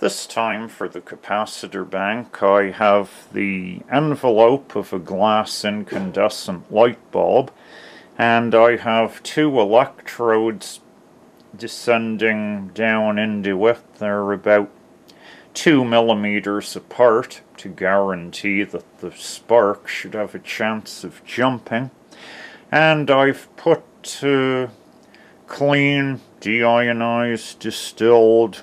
This time for the capacitor bank I have the envelope of a glass incandescent light bulb, and I have two electrodes descending down into it. They're about 2 millimeters apart to guarantee that the spark should have a chance of jumping, and I've put clean, deionized, distilled,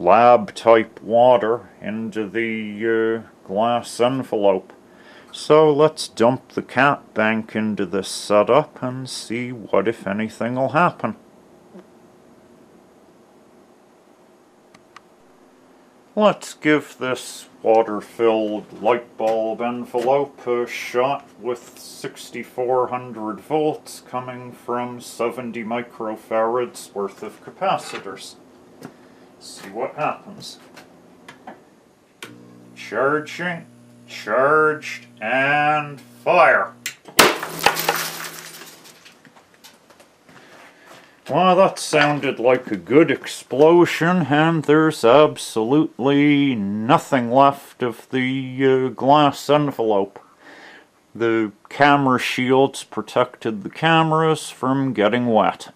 lab-type water into the glass envelope. So let's dump the cap bank into this setup and see what, if anything, will happen. Let's give this water-filled light bulb envelope a shot with 6400 volts coming from 70 microfarads worth of capacitors. See what happens. Charging, charged, and fire! Well, that sounded like a good explosion, and there's absolutely nothing left of the glass envelope. The camera shields protected the cameras from getting wet.